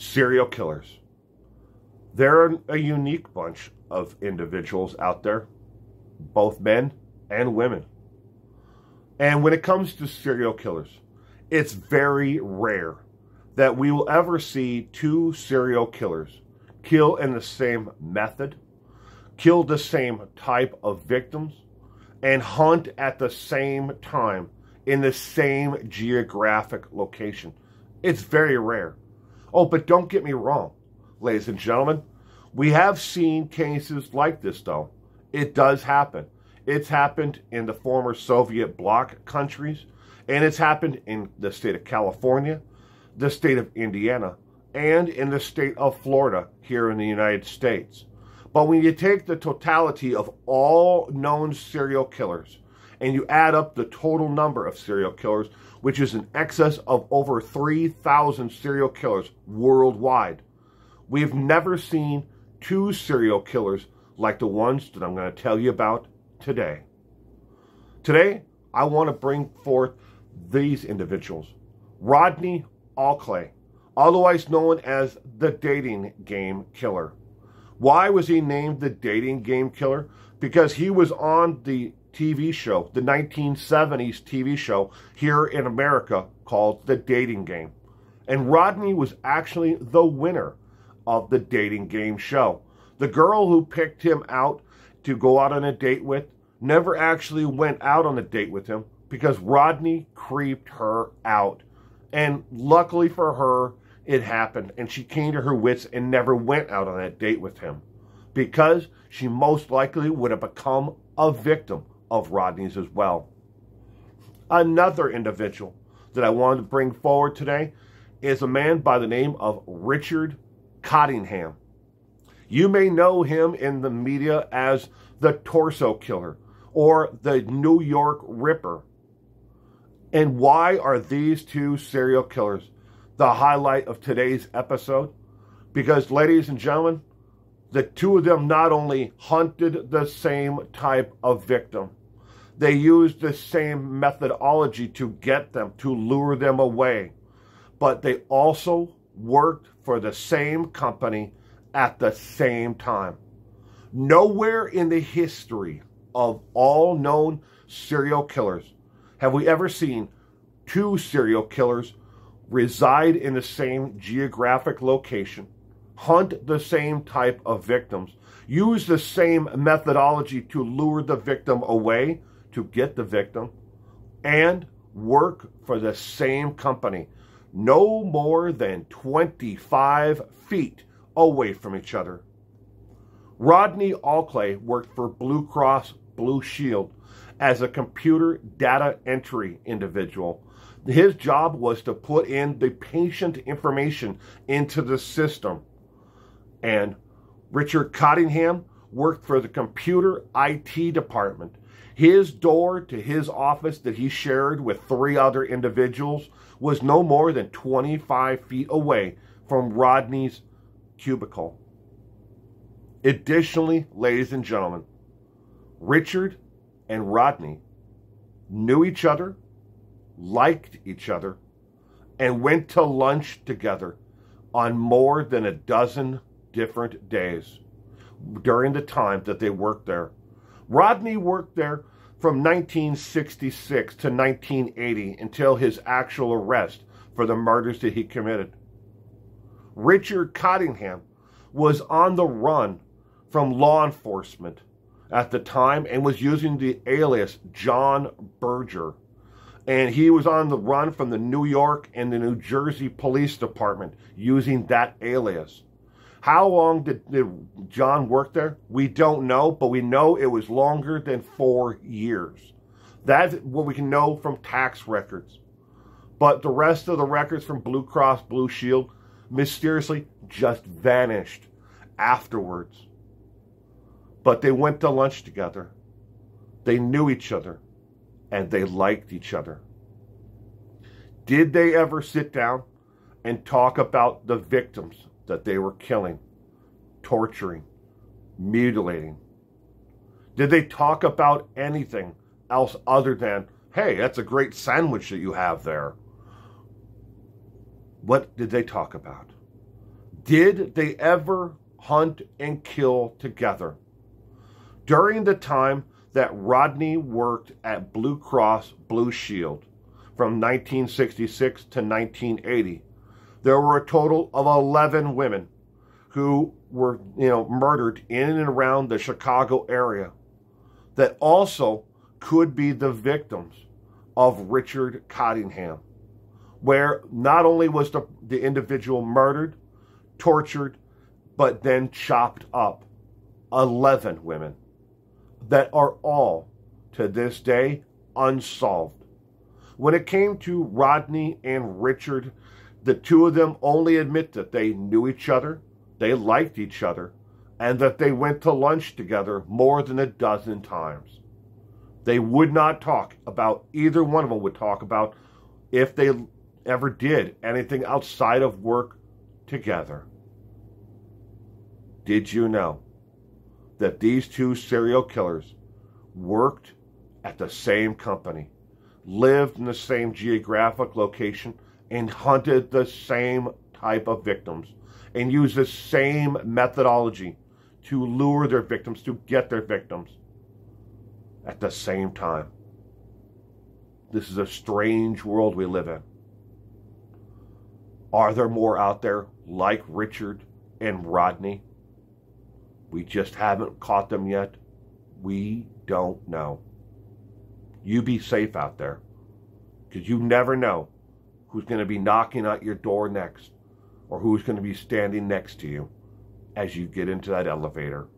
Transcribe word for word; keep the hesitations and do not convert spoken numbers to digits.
serial killers. They're a unique bunch of individuals out there, both men and women. And when it comes to serial killers, it's very rare that we will ever see two serial killers kill in the same method, kill the same type of victims, and hunt at the same time in the same geographic location. It's very rare. Oh, but don't get me wrong, ladies and gentlemen. We have seen cases like this, though. It does happen. It's happened in the former Soviet bloc countries, and it's happened in the state of California, the state of Indiana, and in the state of Florida here in the United States. But when you take the totality of all known serial killers and you add up the total number of serial killers, which is in excess of over three thousand serial killers worldwide, we've never seen two serial killers like the ones that I'm going to tell you about today. Today, I want to bring forth these individuals. Rodney Alcala, otherwise known as the Dating Game Killer. Why was he named the Dating Game Killer? Because he was on the T V show, the nineteen seventies T V show here in America called The Dating Game. And Rodney was actually the winner of the Dating Game show. The girl who picked him out to go out on a date with never actually went out on a date with him because Rodney creeped her out. And luckily for her, it happened, and she came to her wits and never went out on that date with him because she most likely would have become a victim of Rodney's as well. Another individual that I wanted to bring forward today is a man by the name of Richard Cottingham. You may know him in the media as the Torso Killer or the New York Ripper. And why are these two serial killers the highlight of today's episode? Because, ladies and gentlemen, the two of them not only hunted the same type of victim, they used the same methodology to get them, to lure them away, but they also worked for the same company at the same time. Nowhere in the history of all known serial killers have we ever seen two serial killers reside in the same geographic location, hunt the same type of victims, use the same methodology to lure the victim away, to get the victim, and work for the same company no more than twenty-five feet away from each other. Rodney Alcala worked for Blue Cross Blue Shield as a computer data entry individual. His job was to put in the patient information into the system. And Richard Cottingham worked for the computer I T department. His door to his office that he shared with three other individuals was no more than twenty-five feet away from Rodney's cubicle. Additionally, ladies and gentlemen, Richard and Rodney knew each other, liked each other, and went to lunch together on more than a dozen different days during the time that they worked there. Rodney worked there from nineteen sixty-six to nineteen eighty until his actual arrest for the murders that he committed. Richard Cottingham was on the run from law enforcement at the time and was using the alias John Berger. And he was on the run from the New York and the New Jersey Police Department using that alias. How long did, did John work there? We don't know, but we know it was longer than four years. That's what we can know from tax records. But the rest of the records from Blue Cross Blue Shield mysteriously just vanished afterwards. But they went to lunch together. They knew each other. And they liked each other. Did they ever sit down and talk about the victims that they were killing, torturing, mutilating? Did they talk about anything else other than, hey, that's a great sandwich that you have there? What did they talk about? Did they ever hunt and kill together? During the time that Rodney worked at Blue Cross Blue Shield from nineteen sixty-six to nineteen eighty, there were a total of eleven women who were, you know, murdered in and around the Chicago area that also could be the victims of Richard Cottingham, where not only was the, the individual murdered, tortured, but then chopped up. eleven women that are all, to this day, unsolved. When it came to Rodney and Richard, the two of them only admit that they knew each other, they liked each other, and that they went to lunch together more than a dozen times. They would not talk about, either one of them would talk about, if they ever did anything outside of work together. Did you know that these two serial killers worked at the same company, lived in the same geographic location, and hunted the same type of victims, and used the same methodology to lure their victims, to get their victims at the same time? This is a strange world we live in. Are there more out there like Richard and Rodney? We just haven't caught them yet. We don't know. You be safe out there, because you never know who's going to be knocking at your door next, or who's going to be standing next to you as you get into that elevator.